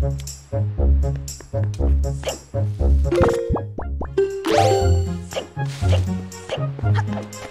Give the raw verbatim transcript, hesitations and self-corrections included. Tick, tick, tick, tick, tick.